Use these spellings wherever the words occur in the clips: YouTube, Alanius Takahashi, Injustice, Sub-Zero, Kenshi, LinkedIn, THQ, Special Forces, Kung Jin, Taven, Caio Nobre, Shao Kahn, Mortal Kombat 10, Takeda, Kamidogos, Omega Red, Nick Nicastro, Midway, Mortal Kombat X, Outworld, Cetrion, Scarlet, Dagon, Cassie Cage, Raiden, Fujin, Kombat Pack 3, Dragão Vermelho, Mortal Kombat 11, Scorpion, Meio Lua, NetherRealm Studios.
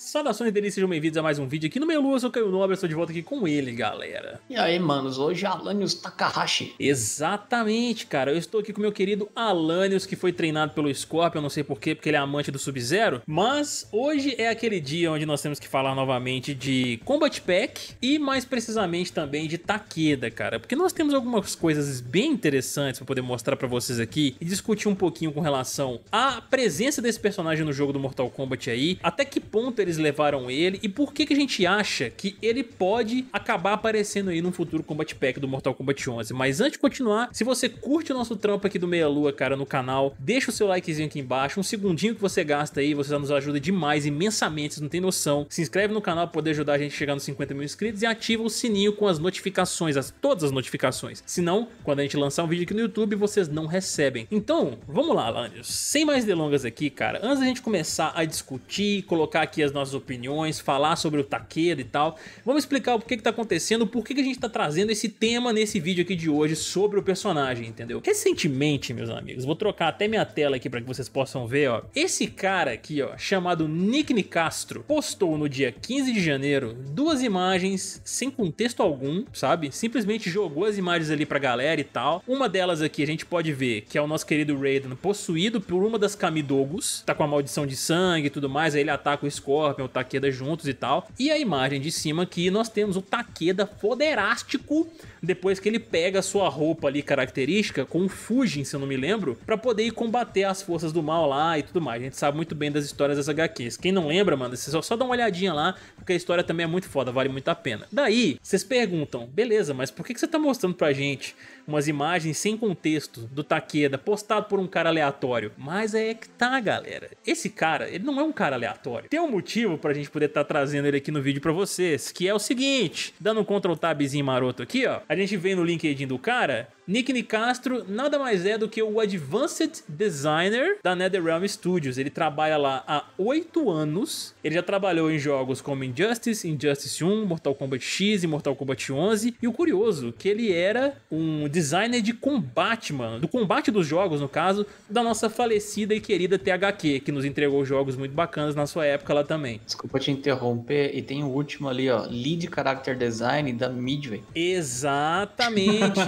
Saudações, delícias, sejam bem-vindos a mais um vídeo aqui no Meia-Lua. Eu sou o Caio Nobre, estou de volta aqui com ele, galera. E aí, manos, hoje é Alanius Takahashi. Exatamente, cara. Eu estou aqui com o meu querido Alanius, que foi treinado pelo Scorpion, não sei porquê, porque ele é amante do Sub-Zero. Mas hoje é aquele dia onde nós temos que falar novamente de Combat Pack e mais precisamente também de Takeda, cara. Porque nós temos algumas coisas bem interessantes para poder mostrar para vocês aqui e discutir um pouquinho com relação à presença desse personagem no jogo do Mortal Kombat aí, até que ponto eles levaram ele e por que que a gente acha que ele pode acabar aparecendo aí num futuro Combat Pack do Mortal Kombat 11. Mas antes de continuar, se você curte o nosso trampo aqui do Meia-Lua, cara, no canal, deixa o seu likezinho aqui embaixo, um segundinho que você gasta aí, você nos ajuda demais, imensamente, vocês não tem noção. Se inscreve no canal para poder ajudar a gente a chegar nos 50 mil inscritos e ativa o sininho com as notificações, todas as notificações. Senão, quando a gente lançar um vídeo aqui no YouTube, vocês não recebem. Então, vamos lá, Alanius. Sem mais delongas aqui, cara, antes da gente começar a discutir, colocar aqui as nossas opiniões, falar sobre o Takeda e tal, vamos explicar o porquê que tá acontecendo, por que a gente tá trazendo esse tema nesse vídeo aqui de hoje sobre o personagem, entendeu? Recentemente, meus amigos, vou trocar até minha tela aqui para que vocês possam ver, ó. Esse cara aqui, ó, chamado Nick Nicastro, postou no dia 15 de janeiro duas imagens sem contexto algum, sabe? Simplesmente jogou as imagens ali pra galera e tal. Uma delas aqui a gente pode ver que é o nosso querido Raiden possuído por uma das Kamidogos, tá com a maldição de sangue e tudo mais, aí ele ataca o Scorpion, o Takeda juntos e tal. E a imagem de cima aqui nós temos o Takeda foderástico, depois que ele pega a sua roupa ali característica com o Fujin, se eu não me lembro, pra poder ir combater as forças do mal lá e tudo mais. A gente sabe muito bem das histórias das HQs. Quem não lembra, mano, vocês só dá uma olhadinha lá, porque a história também é muito foda, vale muito a pena. Daí, vocês perguntam, beleza, mas por que você tá mostrando pra gente umas imagens sem contexto do Takeda postado por um cara aleatório? Mas é que tá, galera. Esse cara, ele não é um cara aleatório. Tem um motivo pra gente poder estar trazendo ele aqui no vídeo pra vocês, que é o seguinte, dando um Ctrl Tabzinho maroto aqui, ó, a gente vem no LinkedIn do cara, Nick Nicastro nada mais é do que o Advanced Designer da NetherRealm Studios. Ele trabalha lá há 8 anos, ele já trabalhou em jogos como Injustice, Injustice 1, Mortal Kombat X e Mortal Kombat 11, e o curioso, que ele era um designer de combate, mano, do combate dos jogos, no caso, da nossa falecida e querida THQ, que nos entregou jogos muito bacanas na sua época lá também. Desculpa te interromper, e tem o último ali, ó, Lead Character Design da Midway. Exatamente!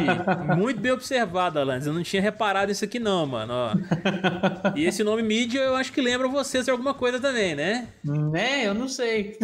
Muito bem observado, Alanius, eu não tinha reparado isso aqui não, mano, ó. E esse nome Midway eu acho que lembra vocês de alguma coisa também, né? Né? Eu não sei.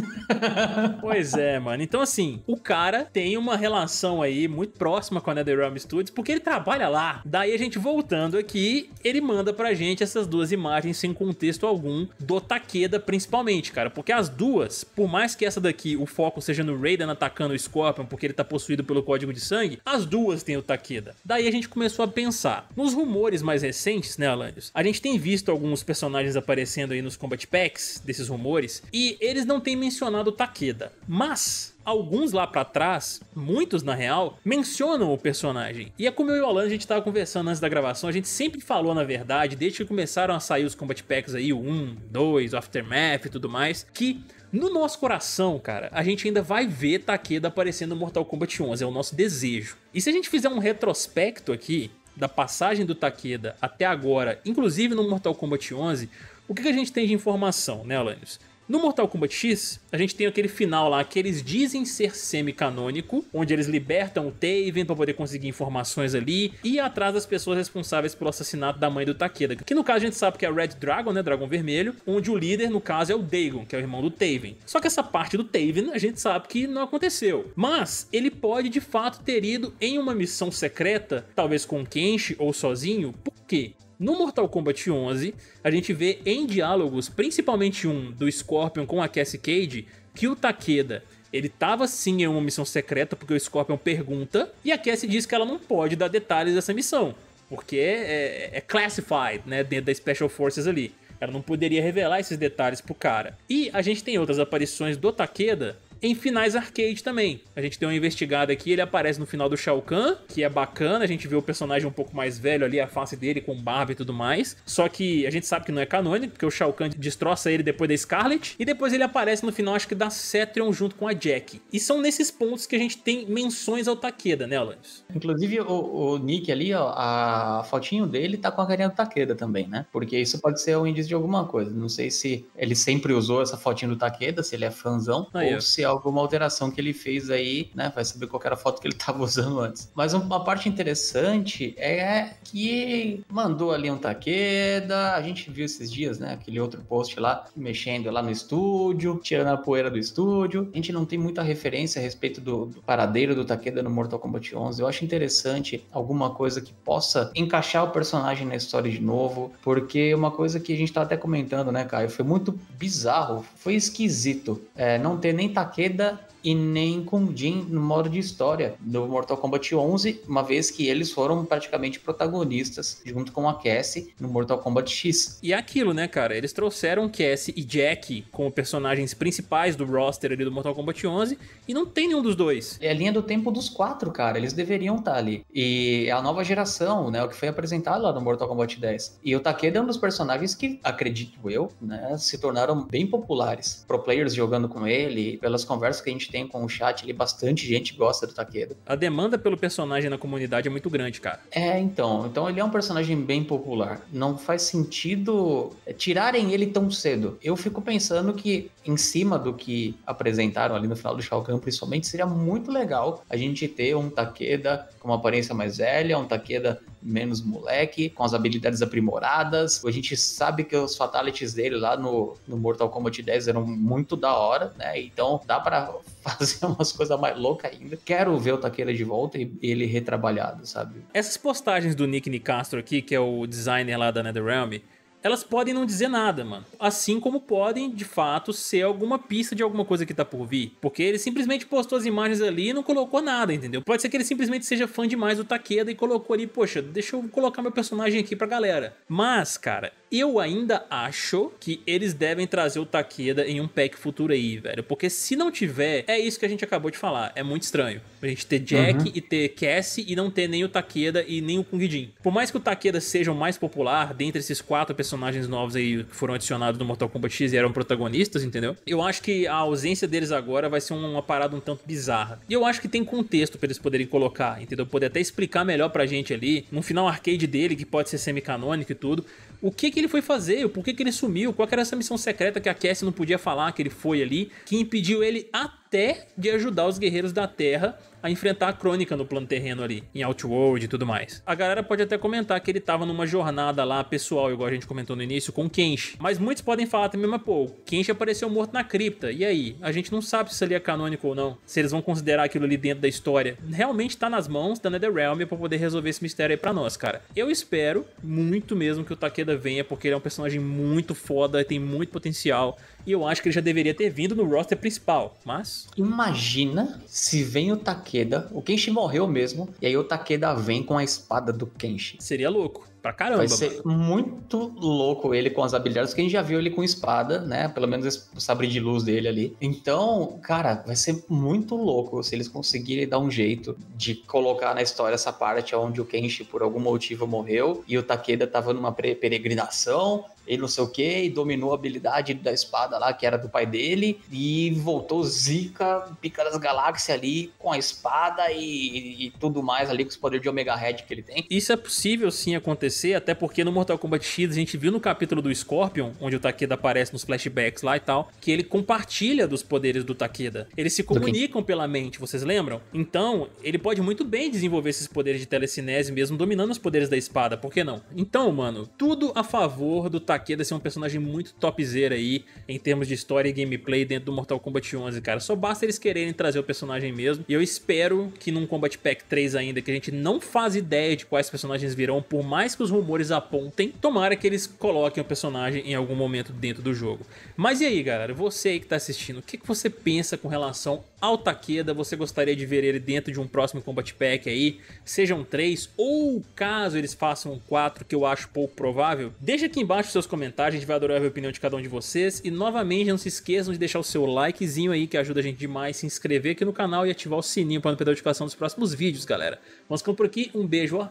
Pois é, mano. Então, assim, o cara tem uma relação aí muito próxima com a NetherRealm Studios, porque ele trabalha lá. Daí a gente voltando aqui, ele manda pra gente essas duas imagens sem contexto algum do Takeda principalmente, cara, porque as duas, por mais que essa daqui o foco seja no Raiden atacando o Scorpion porque ele tá possuído pelo código de sangue, as duas tem o Takeda. Daí a gente começou a pensar nos rumores mais recentes, né, Alanius? A gente tem visto alguns personagens aparecendo aí nos Combat Packs desses rumores e eles não têm mencionado o Takeda, mas alguns lá pra trás, muitos na real, mencionam o personagem. E é como eu e o Alan, a gente tava conversando antes da gravação, a gente sempre falou, na verdade, desde que começaram a sair os Combat Packs aí, o 1, 2, o Aftermath e tudo mais, que no nosso coração, cara, a gente ainda vai ver Takeda aparecendo no Mortal Kombat 11, é o nosso desejo. E se a gente fizer um retrospecto aqui, da passagem do Takeda até agora, inclusive no Mortal Kombat 11, o que a gente tem de informação, né, Alanius? No Mortal Kombat X, a gente tem aquele final lá que eles dizem ser semi-canônico, onde eles libertam o Taven pra poder conseguir informações ali e ir atrás das pessoas responsáveis pelo assassinato da mãe do Takeda, que no caso a gente sabe que é o Red Dragon, né, Dragão Vermelho, onde o líder no caso é o Dagon, que é o irmão do Taven. Só que essa parte do Taven a gente sabe que não aconteceu, mas ele pode de fato ter ido em uma missão secreta, talvez com o Kenshi ou sozinho. Por quê? No Mortal Kombat 11, a gente vê em diálogos, principalmente um do Scorpion com a Cassie Cage, que o Takeda, ele tava sim em uma missão secreta, porque o Scorpion pergunta, e a Cassie diz que ela não pode dar detalhes dessa missão, porque é classified, né, dentro da Special Forces ali. Ela não poderia revelar esses detalhes pro cara. E a gente tem outras aparições do Takeda em finais arcade também. A gente deu uma investigada aqui, ele aparece no final do Shao Kahn, que é bacana, a gente vê o personagem um pouco mais velho ali, a face dele com barba e tudo mais, só que a gente sabe que não é canônico, porque o Shao Kahn destroça ele depois da Scarlet, e depois ele aparece no final, acho que da Cetrion junto com a Jack. E são nesses pontos que a gente tem menções ao Takeda, né, Alanius? Inclusive o Nick ali, ó, a fotinho dele tá com a carinha do Takeda também, né? Porque isso pode ser um indício de alguma coisa, não sei se ele sempre usou essa fotinho do Takeda, se ele é fãzão, ou se alguma alteração que ele fez aí, né? Vai saber qual era a foto que ele tava usando antes. Mas uma parte interessante é que mandou ali um Takeda, a gente viu esses dias, né? Aquele outro post lá, mexendo lá no estúdio, tirando a poeira do estúdio. A gente não tem muita referência a respeito do paradeiro do Takeda no Mortal Kombat 11. Eu acho interessante alguma coisa que possa encaixar o personagem na história de novo, porque uma coisa que a gente tá até comentando, né, Caio? Foi muito bizarro, foi esquisito. É, não ter nem Takeda e nem Kung Jin no modo de história do Mortal Kombat 11, uma vez que eles foram praticamente protagonistas junto com a Cassie no Mortal Kombat X. E aquilo, né, cara? Eles trouxeram Cassie e Jack como personagens principais do roster ali do Mortal Kombat 11 e não tem nenhum dos dois. É a linha do tempo dos quatro, cara. Eles deveriam estar ali. E é a nova geração, né? O que foi apresentado lá no Mortal Kombat 10. E o Takeda é um dos personagens que, acredito eu, né, se tornaram bem populares. Pro players jogando com ele, pelas conversas que a gente tem com o chat ali, bastante gente gosta do Takeda. A demanda pelo personagem na comunidade é muito grande, cara. É, então ele é um personagem bem popular. Não faz sentido tirarem ele tão cedo. Eu fico pensando que, em cima do que apresentaram ali no final do Shao Kahn, principalmente, seria muito legal a gente ter um Takeda com uma aparência mais velha, um Takeda menos moleque, com as habilidades aprimoradas. A gente sabe que os fatalities dele lá no Mortal Kombat 10 eram muito da hora, né? Então dá pra fazer umas coisas mais loucas ainda. Quero ver o Takeda de volta e ele retrabalhado, sabe? Essas postagens do Nick Nicastro aqui, que é o designer lá da NetherRealm, elas podem não dizer nada, mano. Assim como podem, de fato, ser alguma pista de alguma coisa que tá por vir. Porque ele simplesmente postou as imagens ali e não colocou nada, entendeu? Pode ser que ele simplesmente seja fã demais do Takeda e colocou ali, poxa, deixa eu colocar meu personagem aqui pra galera. Mas, cara, eu ainda acho que eles devem trazer o Takeda em um pack futuro aí, velho. Porque se não tiver, é isso que a gente acabou de falar. É muito estranho. A gente ter Jack e ter Cassie e não ter nem o Takeda e nem o Kung Jin. Por mais que o Takeda seja o mais popular dentre esses quatro personagens novos aí que foram adicionados no Mortal Kombat X e eram protagonistas, entendeu? Eu acho que a ausência deles agora vai ser uma parada um tanto bizarra. E eu acho que tem contexto pra eles poderem colocar, entendeu? Poder até explicar melhor pra gente ali, no final arcade dele, que pode ser semi-canônico e tudo, o que ele foi fazer, por que ele sumiu, qual que era essa missão secreta que a Cassie não podia falar que ele foi ali, que impediu ele até de ajudar os guerreiros da Terra a enfrentar a crônica no plano terreno ali, em Outworld e tudo mais. A galera pode até comentar que ele tava numa jornada lá pessoal, igual a gente comentou no início, com o Kenshi. Mas muitos podem falar também, mas pô, o Kenshi apareceu morto na cripta, e aí? A gente não sabe se isso ali é canônico ou não, se eles vão considerar aquilo ali dentro da história. Realmente tá nas mãos da NetherRealm pra poder resolver esse mistério aí pra nós, cara. Eu espero muito mesmo que o Takeda venha, porque ele é um personagem muito foda, tem muito potencial, e eu acho que ele já deveria ter vindo no roster principal, mas... Imagina se vem o Takeda, o Kenshi morreu mesmo, e aí o Takeda vem com a espada do Kenshi. Seria louco. Pra caramba. Vai ser muito louco ele com as habilidades, porque a gente já viu ele com espada, né? Pelo menos o sabre de luz dele ali. Então, cara, vai ser muito louco se eles conseguirem dar um jeito de colocar na história essa parte onde o Kenshi, por algum motivo, morreu e o Takeda tava numa peregrinação e não sei o que, e dominou a habilidade da espada lá, que era do pai dele, e voltou zica, pica das galáxias ali, com a espada e tudo mais ali, com os poderes de Omega Red que ele tem. Isso é possível sim acontecer, até porque no Mortal Kombat X a gente viu no capítulo do Scorpion, onde o Takeda aparece nos flashbacks lá e tal, que ele compartilha dos poderes do Takeda. Eles se comunicam pela mente, vocês lembram? Então, ele pode muito bem desenvolver esses poderes de telecinese mesmo, dominando os poderes da espada, por que não? Então, mano, tudo a favor do Takeda ser um personagem muito topzera aí, em termos de história e gameplay dentro do Mortal Kombat 11, cara. Só basta eles quererem trazer o personagem mesmo, e eu espero que num Combat Pack 3 ainda, que a gente não faz ideia de quais personagens virão, por mais que os rumores apontem, tomara que eles coloquem o personagem em algum momento dentro do jogo. Mas e aí, galera? Você aí que tá assistindo, o que você pensa com relação ao Takeda? Você gostaria de ver ele dentro de um próximo Combat Pack aí? Sejam 3, ou caso eles façam um 4, que eu acho pouco provável? Deixa aqui embaixo seus comentários, a gente vai adorar ver a opinião de cada um de vocês. E novamente, não se esqueçam de deixar o seu likezinho aí, que ajuda a gente demais, se inscrever aqui no canal e ativar o sininho para não perder a notificação dos próximos vídeos, galera. Vamos ficando por aqui, um beijo, ó.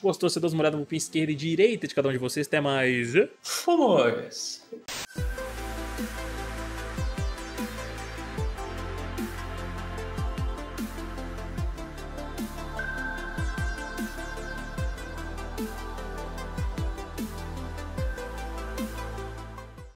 Gostou, você dá uma olhada no pin esquerda e direita de cada um de vocês. Até mais. Fomos!